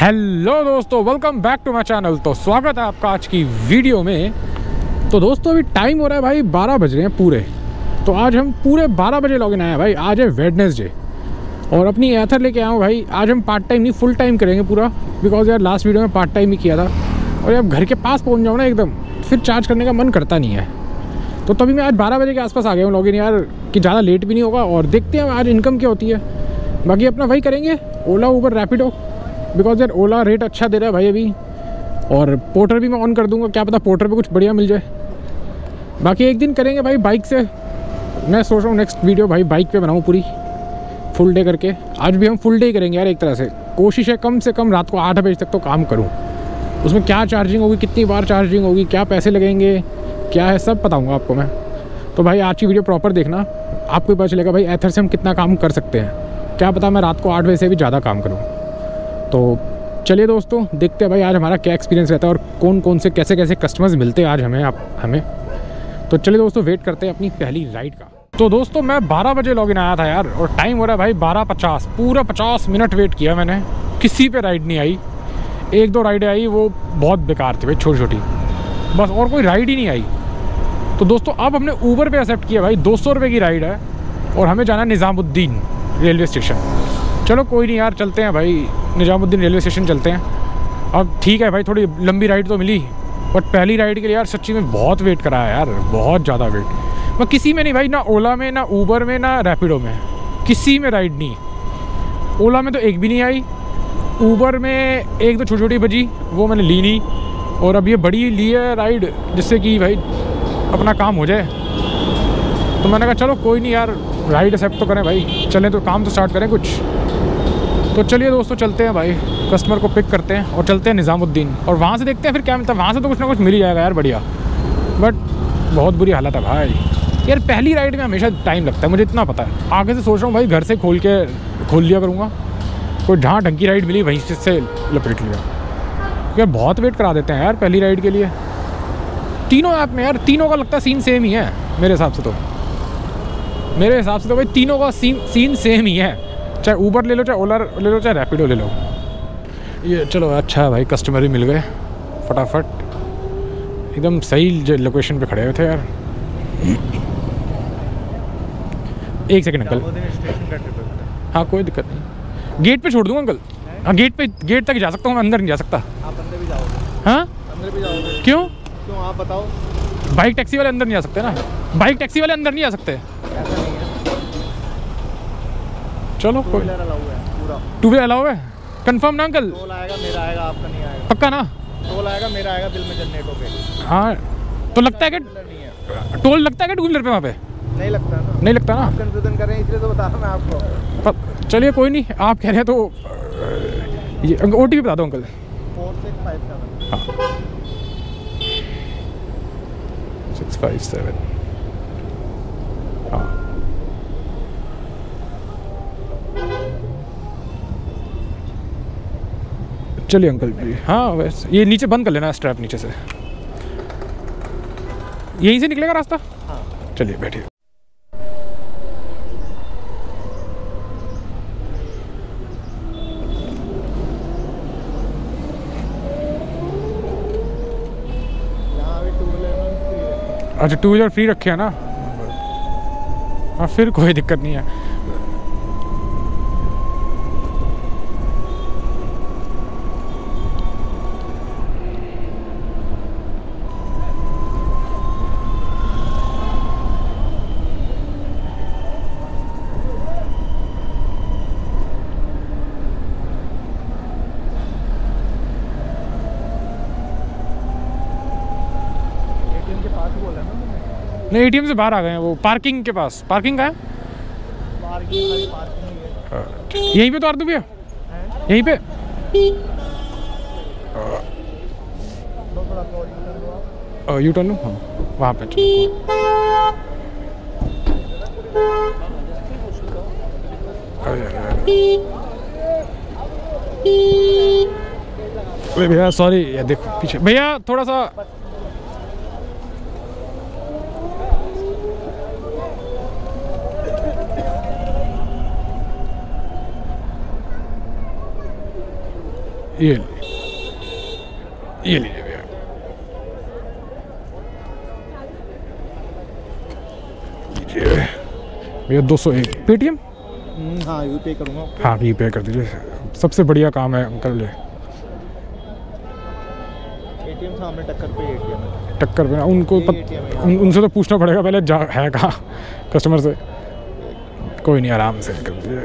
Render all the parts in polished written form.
Hello दोस्तों, welcome back to my channel. तो स्वागत है आपका आज की वीडियो में। तो दोस्तों अभी टाइम हो रहा है भाई 12 बज रहे हैं पूरे। तो आज हम पूरे 12 बजे लॉगिन आए हैं भाई। आज है वेडनेसडे और अपनी एथर लेके आया हूँ भाई। आज हम पार्ट टाइम नहीं फुल टाइम करेंगे पूरा, बिकॉज यार लास्ट वीडियो में पार्ट टाइम ही किया था और यार घर के पास पहुँच जाओ ना एकदम, फिर चार्ज करने का मन करता नहीं है। तो तभी मैं आज 12 बजे के आसपास आ गया हूँ लॉगिन यार, कि ज़्यादा लेट भी नहीं होगा। और देखते हैं आज इनकम क्या होती है। बाकी अपना वही करेंगे ओला उबर रैपिडो, बिकॉज यार ओला रेट अच्छा दे रहा है भाई अभी। और पोर्टर भी मैं ऑन कर दूंगा, क्या पता पोर्टर पे कुछ बढ़िया मिल जाए। बाकी एक दिन करेंगे भाई बाइक से। मैं सोच रहा हूँ नेक्स्ट वीडियो भाई बाइक पे बनाऊँ पूरी फुल डे करके। आज भी हम फुल डे ही करेंगे यार। एक तरह से कोशिश है कम से कम रात को 8 बजे तक तो काम करूँ। उसमें क्या चार्जिंग होगी, कितनी बार चार्जिंग होगी, क्या पैसे लगेंगे, क्या है, सब बताऊँगा आपको मैं। तो भाई आज की वीडियो प्रॉपर देखना, आपको भी पता चलेगा भाई एथर से हम कितना काम कर सकते हैं। क्या पता मैं रात को 8 बजे से भी ज़्यादा काम करूँ। तो चलिए दोस्तों देखते हैं भाई आज हमारा क्या एक्सपीरियंस रहता है और कौन कौन से कैसे कैसे कस्टमर्स मिलते हैं आज हमें। तो चलिए दोस्तों वेट करते हैं अपनी पहली राइड का। तो दोस्तों मैं 12 बजे लॉगिन आया था यार और टाइम हो रहा है भाई 12:50। पूरा 50 मिनट वेट किया मैंने, किसी पे राइड नहीं आई। एक दो राइडें आई, वो बहुत बेकार थी भाई, छोटी छोटी बस, और कोई राइड ही नहीं आई। तो दोस्तों अब हमने ऊबर पे एक्सेप्ट किया भाई, 200 रुपये की राइड है और हमें जाना है निज़ामुद्दीन रेलवे स्टेशन। चलो कोई नहीं यार, चलते हैं भाई निज़ामुद्दीन रेलवे स्टेशन चलते हैं। अब ठीक है भाई थोड़ी लंबी राइड तो मिली, बट पहली राइड के लिए यार सच्ची में बहुत वेट कराया यार, बहुत ज़्यादा वेट। मैं किसी में नहीं भाई, ना ओला में, ना ऊबर में, ना रैपिडो में, किसी में राइड नहीं। ओला में तो एक भी नहीं आई, ऊबर में एक तो छोटी छोटी बजी वो मैंने ली नहीं, और अब ये बड़ी ली है राइड जिससे कि भाई अपना काम हो जाए। तो मैंने कहा चलो कोई नहीं यार, राइड एक्सेप्ट तो करें भाई, चलें तो काम तो स्टार्ट करें कुछ। तो चलिए दोस्तों चलते हैं भाई, कस्टमर को पिक करते हैं और चलते हैं निज़ामुद्दीन और वहाँ से देखते हैं फिर क्या मिलता है। वहाँ से तो कुछ ना कुछ मिल ही जाएगा यार बढ़िया, बट बहुत बुरी हालत है भाई यार। पहली राइड में हमेशा टाइम लगता है, मुझे इतना पता है। आगे से सोच रहा हूँ भाई घर से खोल लिया करूँगा, कोई जहाँ ढंकी राइड मिली वहीं से लपेट लिया यार। बहुत वेट करा देते हैं यार पहली राइड के लिए। तीनों ऐप में यार तीनों का लगता सीन सेम ही है मेरे हिसाब से तो। मेरे हिसाब से तो भाई तीनों का सीन सेम ही है, चाहे ऊबर ले लो, चाहे ओला ले लो, चाहे रैपिडो ले लो। ये चलो अच्छा है भाई, कस्टमर ही मिल गए फटाफट, एकदम सही लोकेशन पे खड़े हुए थे यार। एक सेकंड अंकल। हाँ कोई दिक्कत नहीं, गेट पे छोड़ दूँगा अंकल। हाँ गेट तक जा सकता हूँ, अंदर नहीं जा सकता। आप अंदर भी जाओगे? हाँ अंदर भी जाओगे। क्यों आप बताओ। बाइक टैक्सी वाले अंदर नहीं आ सकते ना, बाइक टैक्सी वाले अंदर नहीं आ सकते। चलो कोई, टू व्हीलर अलाउ है? कंफर्म ना अंकल? टोल आएगा, मेरा आएगा, आपका नहीं आएगा। पक्का ना? टोल आएगा, मेरा आएगा, बिल में जनरेट हो गए। हाँ तो लगता है कि टोल लगता है कि टू व्हीलर पे वहाँ पे नहीं लगता ना? नहीं लगता ना, कंफ्यूजन कर रहे हैं इसलिए तो बता रहा मैं आपको। चलिए कोई नहीं, आप कह रहे हैं तो ये OTP बता दो अंकल। 4657। हाँ चलिए अंकल भी। हाँ वैसे ये नीचे बंद कर लेना स्ट्रैप, नीचे से यहीं से निकलेगा रास्ता। हाँ चलिए बैठिए। अच्छा टू व्हीलर फ्री रखे है ना? हाँ फिर कोई दिक्कत नहीं है। नहीं ATM से बाहर आ गए हैं, वो पार्किंग के पास। पार्किंग का है, यहीं पे तो आर दो भैया, यहीं पे। यू टर्न लूँ? हाँ वहाँ पे। भैया सॉरी यार, देखो पीछे भैया थोड़ा सा। ये लीजिए भैया। भैया 201 पेटीएम। हाँ यूपीआई करूँगा। हाँ यूपीआई कर दीजिए, सबसे बढ़िया काम है अंकल। ले एटीएम था हमने टक्कर पे, एटीएम है टक्कर पे ना, उनको उनसे तो पूछना पड़ेगा पहले जा है कहाँ कस्टमर से। कोई नहीं आराम से कर दीजिए।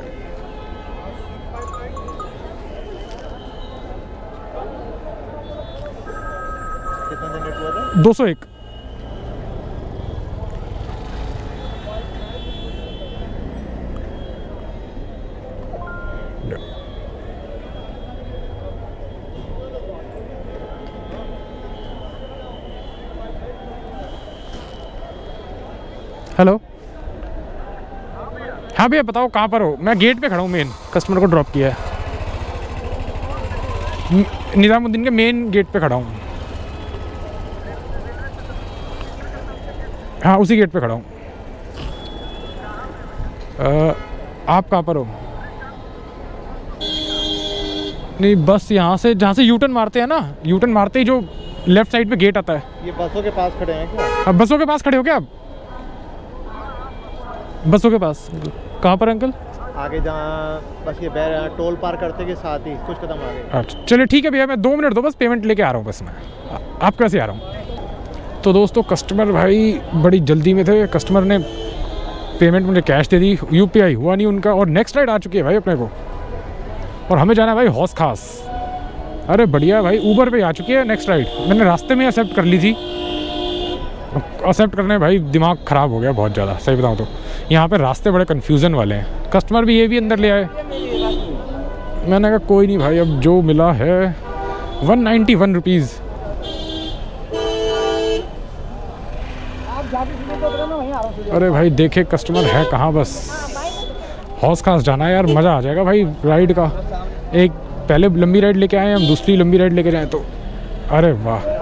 कितना जनरेट हुआ था? 201। हेलो हाँ भैया बताओ कहाँ पर हो? मैं गेट पे खड़ा हूँ, मेन कस्टमर को ड्रॉप किया है, निज़ामुद्दीन के मेन गेट पे खड़ा हूँ। हाँ उसी गेट पे खड़ा हूँ। आप कहाँ पर हो? नहीं बस यहाँ से, जहाँ से यूटर्न मारते हैं ना, यूटर्न मारते ही जो लेफ्ट साइड पे गेट आता है। ये बसों के पास खड़े हैं क्या? अब बसों के पास खड़े हो क्या आप? बसों के पास कहाँ पर अंकल? आगे जहाँ बस ये टोल पार करते के साथ ही कुछ कदम आगे। अच्छा चलिए ठीक है भैया, मैं 2 मिनट दो, बस पेमेंट लेके आ रहा हूँ बस मैं। आप कैसे आ रहा हूँ? तो दोस्तों कस्टमर भाई बड़ी जल्दी में थे, कस्टमर ने पेमेंट मुझे कैश दे दी, यूपीआई हुआ नहीं उनका, और नेक्स्ट राइड आ चुकी है भाई अपने को, और हमें जाना है भाई हौस खास। अरे बढ़िया भाई, ऊबर पर आ चुकी है नेक्स्ट राइड, मैंने रास्ते में एक्सेप्ट कर ली थी। एक्सेप्ट करने भाई दिमाग ख़राब हो गया बहुत ज़्यादा, सही बताऊँ तो। यहाँ पे रास्ते बड़े कंफ्यूजन वाले हैं, कस्टमर भी ये भी अंदर ले आए। मैंने कहा कोई नहीं भाई, अब जो मिला है 191 रुपीज़। अरे भाई देखे कस्टमर है कहाँ, बस हौस खास जाना है यार, मज़ा आ जाएगा भाई राइड का। एक पहले लंबी राइड लेके आए हम, दूसरी लंबी राइड लेके जाएँ तो अरे वाह।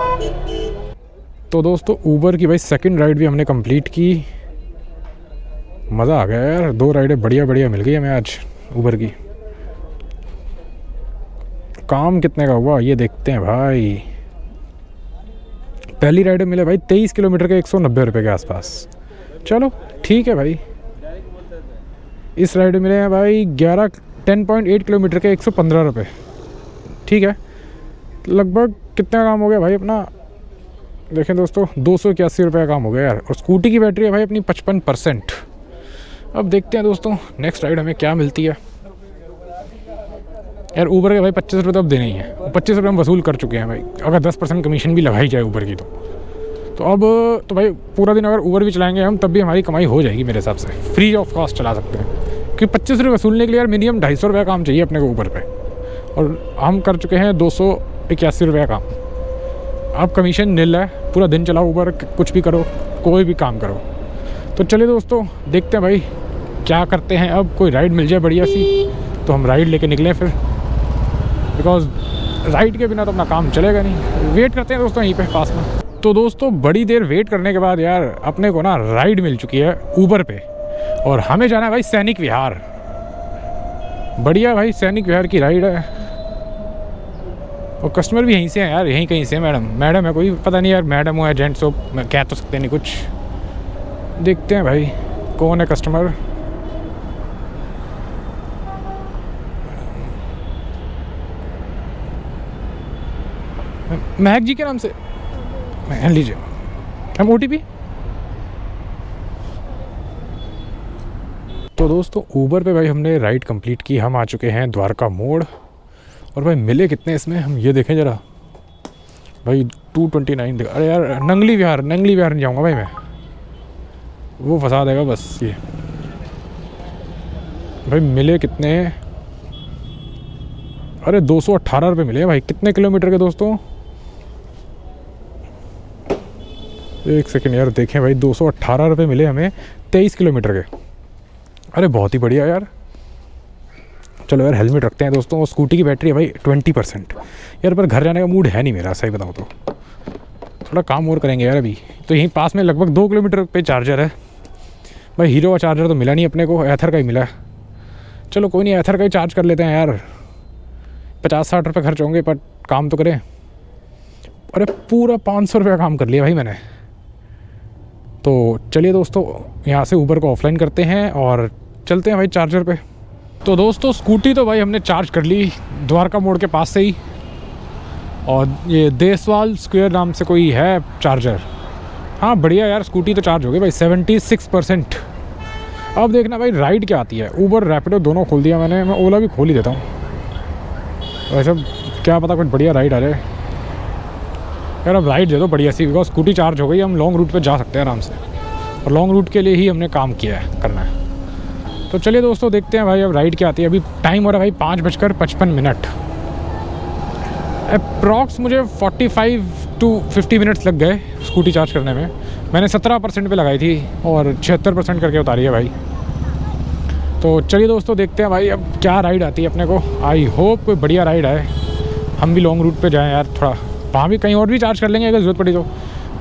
तो दोस्तों ऊबर की भाई सेकंड राइड भी हमने कंप्लीट की, मज़ा आ गया यार, 2 राइडें बढ़िया बढ़िया मिल गई हमें आज ऊबर की। काम कितने का हुआ ये देखते हैं भाई। पहली राइड मिले भाई 23 किलोमीटर के 190 रुपये के आसपास, चलो ठीक है भाई। इस राइड मिले हैं भाई 10.8 किलोमीटर के 115 रुपये, ठीक है। लगभग कितना काम हो गया भाई अपना, देखें दोस्तों 281 रुपये का काम हो गया यार। और स्कूटी की बैटरी है भाई अपनी 55%। अब देखते हैं दोस्तों नेक्स्ट राइड हमें क्या मिलती है यार। ऊबर के भाई 25 रुपये तो अब देने ही है, 25 रुपये हम वसूल कर चुके हैं भाई। अगर 10% कमीशन भी लगाई जाए ऊबर की तो अब तो भाई पूरा दिन अगर ऊबर भी चलाएँगे हम तब भी हमारी कमाई हो जाएगी मेरे हिसाब से, फ्री ऑफ कॉस्ट चला सकते हैं। क्योंकि 25 रुपये वसूलने के लिए यार मिनिमम 250 रुपये काम चाहिए अपने को ऊबर पर, और हम कर चुके हैं 281 रुपये का काम। आप कमीशन नील है, पूरा दिन चलाओ ऊबर, कुछ भी करो, कोई भी काम करो। तो चलिए दोस्तों देखते हैं भाई क्या करते हैं, अब कोई राइड मिल जाए बढ़िया सी तो हम राइड लेके निकलें फिर, बिकॉज राइड के बिना तो अपना काम चलेगा नहीं। वेट करते हैं दोस्तों यहीं पे पास में। तो दोस्तों बड़ी देर वेट करने के बाद यार अपने को ना राइड मिल चुकी है ऊबर पे, और हमें जाना है भाई सैनिक विहार। बढ़िया भाई सैनिक विहार की राइड है, और कस्टमर भी यहीं से हैं यार, यहीं कहीं से। मैडम है कोई, पता नहीं यार मैडम हो या जेंट्स हो, मैं कह तो सकते नहीं कुछ। देखते हैं भाई कौन है कस्टमर। महक जी के नाम से लीजिए हम OTP। तो दोस्तों ऊबर पे भाई हमने राइड कंप्लीट की, हम आ चुके हैं द्वारका मोड़। और भाई मिले कितने इसमें हम ये देखें ज़रा भाई 229। अरे यार नंगली विहार नहीं जाऊँगा भाई मैं, वो फंसा देगा बस ये। भाई मिले कितने, अरे 218 रुपये मिले भाई। कितने किलोमीटर के दोस्तों? एक सेकेंड यार देखें भाई, 218 रुपये मिले हमें 23 किलोमीटर के। अरे बहुत ही बढ़िया यार। चलो यार हेलमेट रखते हैं दोस्तों। स्कूटी की बैटरी है भाई 20% यार, पर घर जाने का मूड है नहीं मेरा, सही बताऊँ तो। थोड़ा काम और करेंगे यार अभी। तो यहीं पास में लगभग 2 किलोमीटर पे चार्जर है भाई। हीरो का चार्जर तो मिला नहीं अपने को, एथर का ही मिला। चलो कोई नहीं, एथर का ही चार्ज कर लेते हैं यार। 50-60 रुपये खर्च होंगे, बट काम तो करें। अरे पूरा 500 रुपये का काम कर लिया भाई मैंने। तो चलिए दोस्तों, यहाँ से ऊबर को ऑफलाइन करते हैं और चलते हैं भाई चार्जर पे। तो दोस्तों स्कूटी तो भाई हमने चार्ज कर ली द्वारका मोड़ के पास से ही, और ये देसवाल स्क्वायर नाम से कोई है चार्जर। हाँ बढ़िया यार, स्कूटी तो चार्ज हो गई भाई 76%। अब देखना भाई राइड क्या आती है। ऊबर रैपिडो दोनों खोल दिया मैंने, मैं ओला भी खोल ही देता हूँ वैसे, क्या पता कुछ बढ़िया राइड आ जाए यार। अब राइड दे दो बढ़िया सी, बिकॉज स्कूटी चार्ज हो गई, हम लॉन्ग रूट पर जा सकते हैं आराम से, और लॉन्ग रूट के लिए ही हमने काम किया है, करना है। तो चलिए दोस्तों देखते हैं भाई अब राइड क्या आती है। अभी टाइम हो रहा है भाई 5:55 अप्रॉक्स। मुझे 45 to 50 मिनट्स लग गए स्कूटी चार्ज करने में। मैंने 17% पे लगाई थी और 76% करके उतारी है भाई। तो चलिए दोस्तों देखते हैं भाई अब क्या राइड आती है अपने को। आई होप कोई बढ़िया राइड आए, हम भी लॉन्ग रूट पे जाएं यार, थोड़ा वहाँ भी कहीं और भी चार्ज कर लेंगे अगर ज़रूरत पड़ी तो।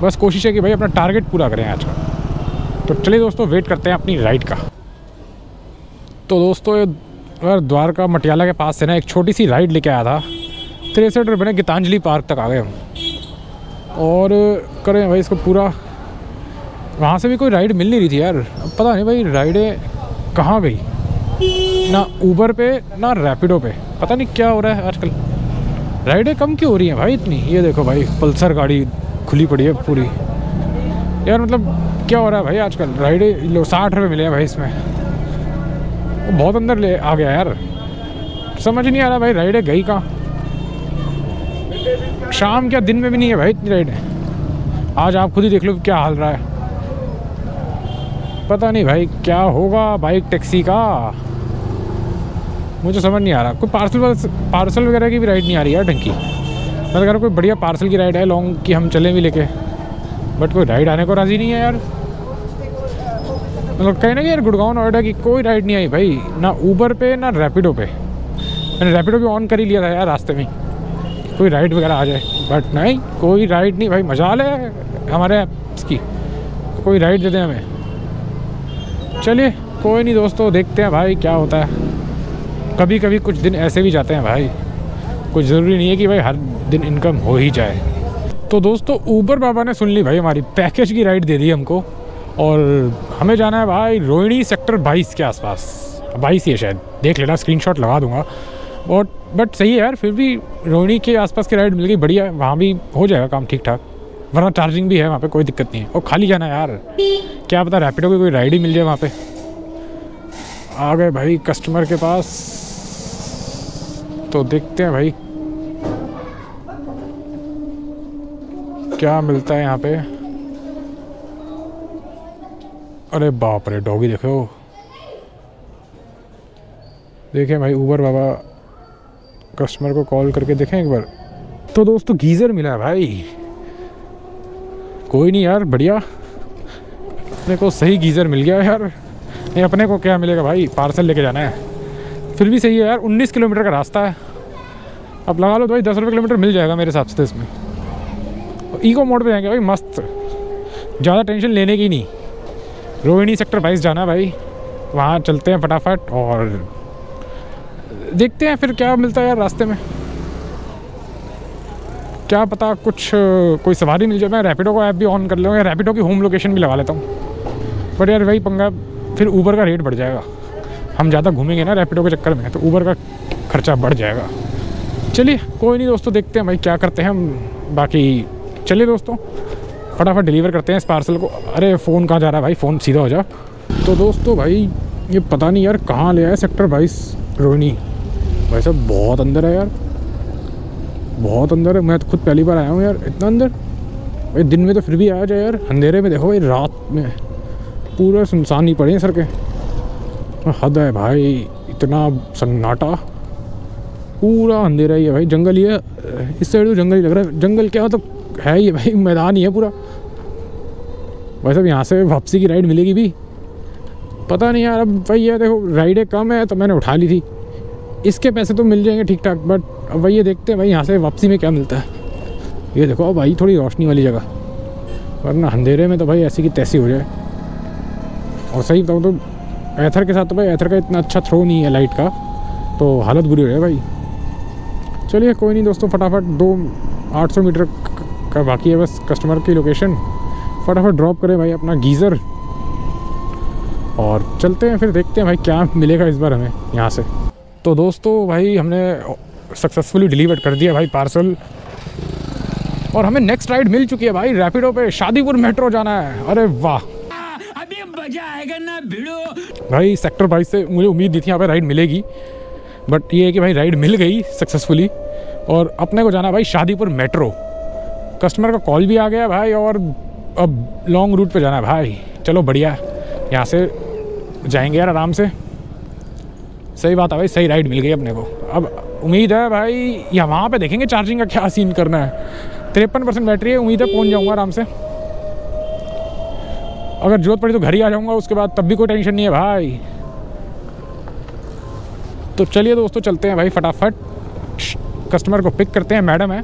बस कोशिश है कि भाई अपना टारगेट पूरा करें आज का। तो चलिए दोस्तों वेट करते हैं अपनी राइड का। तो दोस्तों ये द्वारका मटियाला के पास से ना एक छोटी सी राइड लेके आया था, 63 रुपये में गीतांजलि पार्क तक आ गए हम। और करें भाई इसको पूरा, वहाँ से भी कोई राइड मिल नहीं रही थी यार। पता नहीं भाई राइडें कहाँ गई, ना ऊबर पे ना रैपिडो पे, पता नहीं क्या हो रहा है आजकल। राइडें कम क्यों हो रही हैं भाई इतनी। ये देखो भाई पल्सर गाड़ी खुली पड़ी है पूरी यार, मतलब क्या हो रहा है भाई आजकल। राइडें लो 60 रुपये मिले हैं भाई इसमें, बहुत अंदर ले आ गया यार। समझ नहीं आ रहा भाई राइडें गई कहाँ। शाम क्या दिन में भी नहीं है भाई इतनी राइड है। आज आप खुद ही देख लो क्या हाल रहा है। पता नहीं भाई क्या होगा बाइक टैक्सी का, मुझे समझ नहीं आ रहा। कोई पार्सल वगैरह की भी राइड नहीं आ रही यार ढंग की। मैं कह रहा कोई बढ़िया पार्सल की राइड है लॉन्ग की, हम चलें भी लेके, बट कोई राइड आने को राज़ी नहीं है यार। मतलब कहना कि यार गुड़गांव नोएडा की कोई राइड नहीं आई भाई, ना ऊबर पे ना रैपिडो पे। मैंने रैपिडो भी ऑन कर ही लिया था यार रास्ते में कोई राइड वगैरह आ जाए, बट नहीं कोई राइड नहीं भाई। मजाल है हमारे ऐप्स की, कोई राइड दे दें हमें। चलिए कोई नहीं दोस्तों, देखते हैं भाई क्या होता है। कभी कभी कुछ दिन ऐसे भी जाते हैं भाई, कुछ ज़रूरी नहीं है कि भाई हर दिन इनकम हो ही जाए। तो दोस्तों ऊबर बाबा ने सुन ली भाई हमारी, पैकेज की राइड दे दी हमको, और हमें जाना है भाई रोहिणी सेक्टर 22 के आसपास। 22 ही है शायद, देख लेना, स्क्रीनशॉट लगा दूंगा। और बट सही है यार, फिर भी रोहिणी के आसपास की राइड मिल गई, बढ़िया है। वहाँ भी हो जाएगा काम ठीक ठाक, वरना चार्जिंग भी है वहाँ पे, कोई दिक्कत नहीं है। और खाली जाना यार, क्या पता रैपिडो की कोई राइड ही मिल जाए वहाँ पे। आ गए भाई कस्टमर के पास, तो देखते हैं भाई क्या मिलता है यहाँ पे। अरे बाप रे, डॉगी देखो। देखें भाई ऊबर बाबा कस्टमर को कॉल करके देखें एक बार। तो दोस्तों गीज़र मिला है भाई, कोई नहीं यार, बढ़िया अपने को सही गीज़र मिल गया यार। नहीं अपने को क्या मिलेगा भाई, पार्सल लेके जाना है। फिर भी सही है यार, 19 किलोमीटर का रास्ता है। अब लगा लो तो भाई 10 रुपये किलोमीटर मिल जाएगा मेरे हिसाब से इसमें। और ईको मोड पे जाएंगे भाई मस्त, ज़्यादा टेंशन लेने की नहीं। रोहिणी सेक्टर 22 जाना है भाई, वहाँ चलते हैं फटाफट और देखते हैं फिर क्या मिलता है यार रास्ते में। क्या पता कुछ कोई सवारी मिल जाए। मैं रैपिडो का ऐप भी ऑन कर लूँगा, रैपिडो की होम लोकेशन भी लगा लेता हूँ, बट यार वही पंगा, फिर ऊबर का रेट बढ़ जाएगा। हम ज़्यादा घूमेंगे ना रैपिडो के चक्कर में, तो ऊबर का खर्चा बढ़ जाएगा। चलिए कोई नहीं दोस्तों, देखते हैं भाई क्या करते हैं हम बाकी। चलिए दोस्तों फटाफट डिलीवर करते हैं इस पार्सल को। अरे फ़ोन कहाँ जा रहा है भाई, फ़ोन सीधा हो जा। तो दोस्तों भाई ये पता नहीं यार कहाँ ले आया, सेक्टर 22 रोहिणी भाई साहब, बहुत अंदर है यार, बहुत अंदर है। मैं तो खुद पहली बार आया हूँ यार इतना अंदर भाई। दिन में तो फिर भी आया जाए यार, अंधेरे में देखो भाई, रात में पूरा सुनसान ही पड़े हैं सर के। हद है भाई, इतना सन्नाटा, पूरा अंधेरा ही है भाई, जंगल ही है। इस साइड तो जंगल ही लग रहा है, जंगल क्या मतलब तो है ही भाई, मैदान ही है पूरा। भाई साहब यहाँ से वापसी की राइड मिलेगी भी, पता नहीं यार। अब भाई यार देखो राइडें कम है तो मैंने उठा ली थी, इसके पैसे तो मिल जाएंगे ठीक ठाक, बट अब भाई ये देखते हैं भाई यहाँ से वापसी में क्या मिलता है। ये देखो भाई थोड़ी रोशनी वाली जगह, वरना अंधेरे में तो भाई ऐसी की तैसी हो जाए। और सही बताऊँ तो एथर के साथ तो भाई, एथर का इतना अच्छा थ्रो नहीं है लाइट का, तो हालत बुरी हो जाए भाई। चलिए कोई नहीं दोस्तों, फटाफट 800 मीटर का बाकी है बस कस्टमर की लोकेशन, फटाफट ड्रॉप करें भाई अपना गीज़र और चलते हैं, फिर देखते हैं भाई क्या मिलेगा इस बार हमें यहाँ से। तो दोस्तों भाई हमने सक्सेसफुली डिलीवर कर दिया भाई पार्सल और हमें नेक्स्ट राइड मिल चुकी है भाई रैपिडो पे, शादीपुर मेट्रो जाना है। अरे वाह, अभी मजा आएगा ना भिड़ो भाई। सेक्टर 22 से मुझे उम्मीद नहीं थी यहाँ पे राइड मिलेगी, बट ये है कि भाई राइड मिल गई सक्सेसफुली और अपने को जाना भाई शादीपुर मेट्रो। कस्टमर का कॉल भी आ गया भाई और अब लॉन्ग रूट पे जाना है भाई। चलो बढ़िया, यहाँ से जाएंगे यार आराम से। सही बात है भाई, सही राइड मिल गई अपने को। अब उम्मीद है भाई यहाँ वहाँ पर देखेंगे चार्जिंग का क्या सीन करना है। 53% बैटरी है, उम्मीद है पहुँच जाऊँगा आराम से। अगर जरूरत पड़ी तो घर ही आ जाऊँगा उसके बाद, तब भी कोई टेंशन नहीं है भाई। तो चलिए दोस्तों चलते हैं भाई फटाफट, कस्टमर को पिक करते हैं, मैडम है,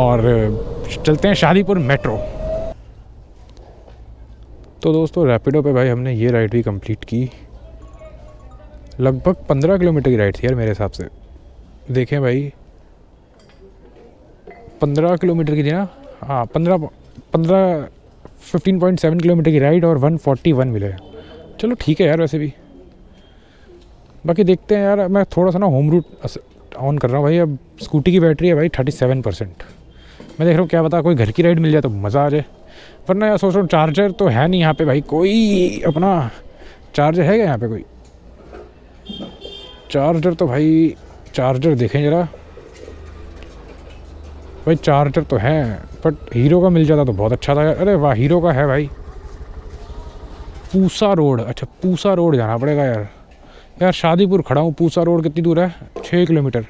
और चलते हैं शादीपुर मेट्रो। तो दोस्तों रैपिडो पे भाई हमने ये राइड भी कंप्लीट की, लगभग 15 किलोमीटर की राइड थी यार मेरे हिसाब से। देखें भाई 15 किलोमीटर की थी ना, हाँ 15.7 किलोमीटर की राइड और 141 मिले। चलो ठीक है यार, वैसे भी बाकी देखते हैं यार। मैं थोड़ा सा ना होम रूट ऑन कर रहा हूँ भाई। अब स्कूटी की बैटरी है भाई 37%। मैं देख रहा हूँ क्या पता कोई घर की राइड मिल जाए तो मज़ा आ जाए, वरना यार सोच रहा हूँ चार्जर तो है नहीं यहाँ पे भाई, कोई अपना चार्जर है क्या यहाँ पे? कोई चार्जर तो भाई, चार्जर देखें ज़रा भाई, चार्जर तो है बट हीरो का मिल जाता तो बहुत अच्छा था यार। अरे वाह, हीरो का है भाई, पूसा रोड। अच्छा पूसा रोड जाना पड़ेगा यार। यार शादीपुर खड़ा हूँ, पूसा रोड कितनी दूर है? 6 किलोमीटर।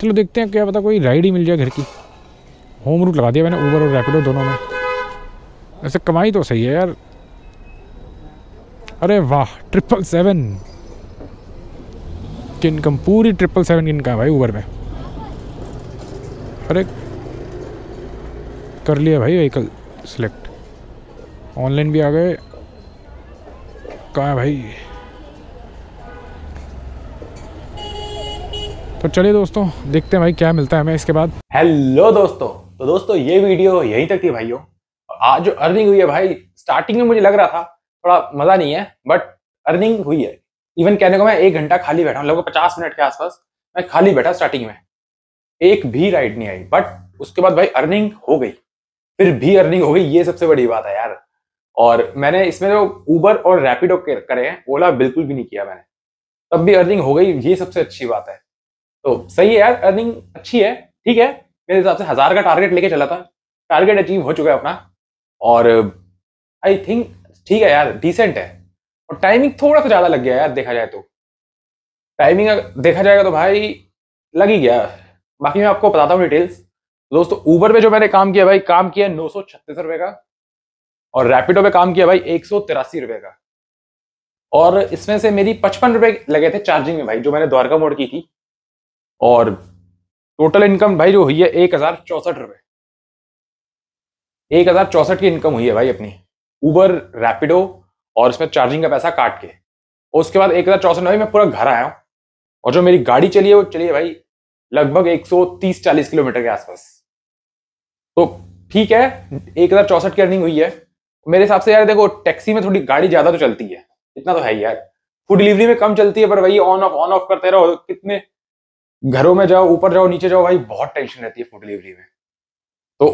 चलो देखते हैं क्या पता कोई राइड ही मिल जाए घर की। होम रूट लगा दिया मैंने ऊबर और रैपिडो दोनों में, ऐसे कमाई तो सही है यार। अरे वाह, 777 की इनकम, पूरी 777 की इनकम है भाई ऊबर में। अरे कर लिया भाई व्हीकल सिलेक्ट, ऑनलाइन भी आ गए। कहाँ है भाई? तो चलिए दोस्तों देखते हैं भाई क्या मिलता है हमें इसके बाद। हेलो दोस्तों, तो दोस्तों ये वीडियो यहीं तक थी भाइयों। आज जो अर्निंग हुई है भाई, स्टार्टिंग में मुझे लग रहा था थोड़ा मजा नहीं है, बट अर्निंग हुई है। इवन कहने को मैं 1 घंटा खाली बैठा हूँ, लगभग 50 मिनट के आसपास मैं खाली बैठा। स्टार्टिंग में एक भी राइड नहीं आई, बट उसके बाद भाई अर्निंग हो गई, फिर भी अर्निंग हो गई, ये सबसे बड़ी बात है यार। और मैंने इसमें जो ऊबर और रैपिडो करे हैं, ओला बिल्कुल भी नहीं किया मैंने, तब भी अर्निंग हो गई, ये सबसे अच्छी बात है। तो सही है यार, अर्निंग अच्छी है, ठीक है। मेरे हिसाब से 1000 का टारगेट लेके चला था, टारगेट अचीव हो चुका है अपना और आई थिंक ठीक है यार, डिसेंट है। और टाइमिंग थोड़ा सा ज़्यादा लग गया यार, देखा जाए तो टाइमिंग देखा जाएगा तो भाई लग ही गया। बाकी मैं आपको बताता हूँ डिटेल्स। दोस्तों ऊबर पे जो मैंने काम किया भाई, काम किया 936 रुपये का, और रैपिडो पे काम किया भाई 183 रुपये का। और इसमें से मेरी 55 रुपये लगे थे चार्जिंग में भाई, जो मैंने द्वारका मोड़ की थी। और टोटल इनकम भाई जो हुई है 1064 रुपये, 1064 की इनकम हुई है भाई अपनी ऊबर रैपिडो और इसमें चार्जिंग का पैसा काट के। और उसके बाद 1064 में मैं पूरा घर आया हूँ और जो मेरी गाड़ी चली है वो चली है भाई लगभग 130-40 किलोमीटर के आसपास। तो ठीक है, 1064 की अर्निंग हुई है मेरे हिसाब से यार। देखो टैक्सी में थोड़ी गाड़ी ज़्यादा तो चलती है, इतना तो है ही यार। फूड डिलीवरी में कम चलती है, पर वही ऑन ऑफ करते रहो, कितने घरों में जाओ, ऊपर जाओ नीचे जाओ भाई, बहुत टेंशन रहती है फूड डिलीवरी में। तो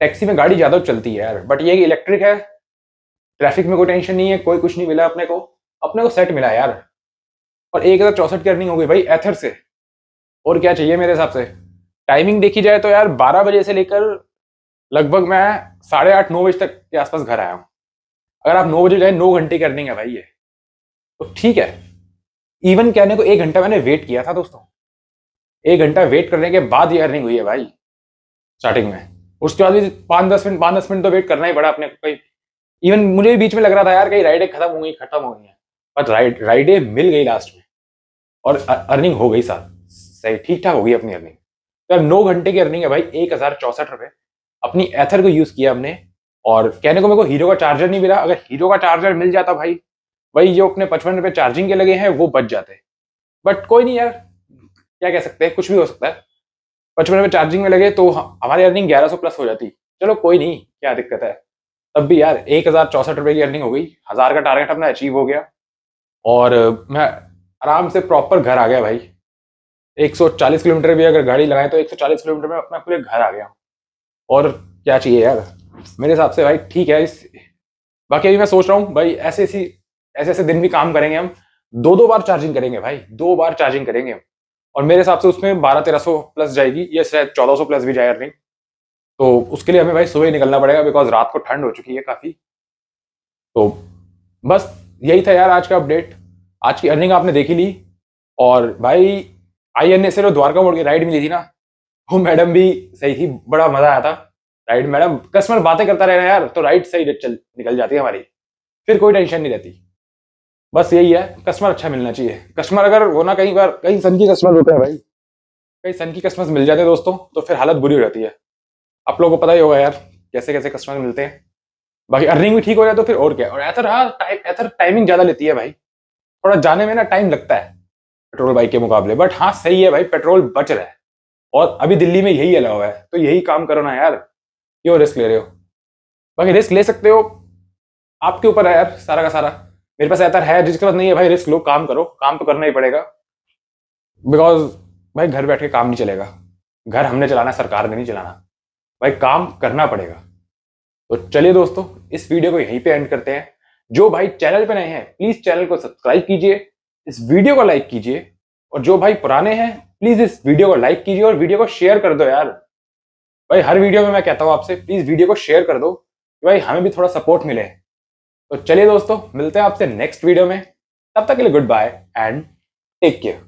टैक्सी में गाड़ी ज़्यादा चलती है यार, बट ये इलेक्ट्रिक है, ट्रैफिक में कोई टेंशन नहीं है, कोई कुछ नहीं मिला अपने को, सेट मिला यार। और 1064 की अर्निंग हो गई भाई एथर से। और क्या चाहिए मेरे हिसाब से? टाइमिंग देखी जाए तो यार 12 बजे से लेकर लगभग मैं 8:30-9 बजे तक के आसपास घर आया हूँ। अगर आप 9 बजे जाए, 9 घंटे की अर्निंग है भाई ये, तो ठीक है। इवन कहने को 1 घंटा मैंने वेट किया था दोस्तों, 1 घंटा वेट करने के बाद ये अर्निंग हुई है भाई स्टार्टिंग में। उसके बाद भी 5-10 मिनट तो वेट करना ही पड़ा अपने को। कहीं इवन मुझे भी बीच में लग रहा था यार कहीं राइडें खत्म हो गई हैं, बट राइडें मिल गई लास्ट में और अर्निंग हो गई साथ, सही ठीक ठाक हो गई अपनी अर्निंग। तो यार 9 घंटे की अर्निंग है भाई 1064 रुपये। अपनी एथर को यूज़ किया हमने। और कहने को मेरे को हीरो का चार्जर नहीं मिला, अगर हीरो का चार्जर मिल जाता भाई, वही जो अपने 55 रुपये चार्जिंग के लगे हैं वो बच जाते। बट कोई नहीं यार, क्या कह सकते हैं, कुछ भी हो सकता है। 5 मिनट में चार्जिंग में लगे तो हमारी अर्निंग 1100 प्लस हो जाती। चलो कोई नहीं, क्या दिक्कत है। तब भी यार 1064 रुपये की अर्निंग हो गई, 1000 का टारगेट अपना अचीव हो गया और मैं आराम से प्रॉपर घर आ गया भाई। 140 किलोमीटर भी अगर गाड़ी लगाए तो 140 किलोमीटर में अपना पूरे घर आ गया। और क्या चाहिए यार मेरे हिसाब से भाई, ठीक है। इस बाकी अभी मैं सोच रहा हूँ भाई ऐसे दिन भी काम करेंगे हम, 2-2 बार चार्जिंग करेंगे भाई, 2 बार चार्जिंग करेंगे और मेरे हिसाब से उसमें 1200-1300 प्लस जाएगी या शायद 1400 प्लस भी जाए अर्निंग। तो उसके लिए हमें भाई सुबह ही निकलना पड़ेगा बिकॉज रात को ठंड हो चुकी है काफ़ी। तो बस यही था यार आज का अपडेट। आज की अर्निंग आपने देखी ली और भाई INA से जो द्वारका मोड़ की राइड मिली थी ना, वो मैडम भी सही थी, बड़ा मज़ा आया था राइड। मैडम कस्टमर बातें करता रह रहा है यार तो राइड सही चल निकल जाती है हमारी, फिर कोई टेंशन नहीं रहती। बस यही है, कस्टमर अच्छा मिलना चाहिए। कस्टमर अगर वो ना कई बार कई सन की कस्टमर होते हैं भाई, कई सन की कस्टमर्स मिल जाते हैं दोस्तों तो फिर हालत बुरी हो जाती है। आप लोगों को पता ही होगा यार कैसे कैसे कस्टमर मिलते हैं। बाकी अर्निंग भी ठीक हो जाए तो फिर और क्या। और एथर एथर टाइमिंग ज़्यादा लेती है भाई, थोड़ा जाने में ना टाइम लगता है पेट्रोल बाइक के मुकाबले, बट हाँ सही है भाई, पेट्रोल बच रहा है और अभी दिल्ली में यही अलाव है तो यही काम करो ना यार, क्यों रिस्क ले रहे हो। बाकी रिस्क ले सकते हो, आपके ऊपर है यार सारा का सारा। मेरे पास एथर है, जिसके पास नहीं है भाई रिस्क लो, काम करो, काम तो करना ही पड़ेगा बिकॉज भाई घर बैठ के काम नहीं चलेगा। घर हमने चलाना, सरकार ने नहीं चलाना भाई, काम करना पड़ेगा। तो चलिए दोस्तों इस वीडियो को यहीं पे एंड करते हैं। जो भाई चैनल पे नए हैं प्लीज़ चैनल को सब्सक्राइब कीजिए, इस वीडियो को लाइक कीजिए और जो भाई पुराने हैं प्लीज़ इस वीडियो को लाइक कीजिए और वीडियो को शेयर कर दो यार। भाई हर वीडियो में मैं कहता हूँ आपसे प्लीज़ वीडियो को शेयर कर दो कि भाई हमें भी थोड़ा सपोर्ट मिले। तो चलिए दोस्तों मिलते हैं आपसे नेक्स्ट वीडियो में, तब तक के लिए good bye and take care.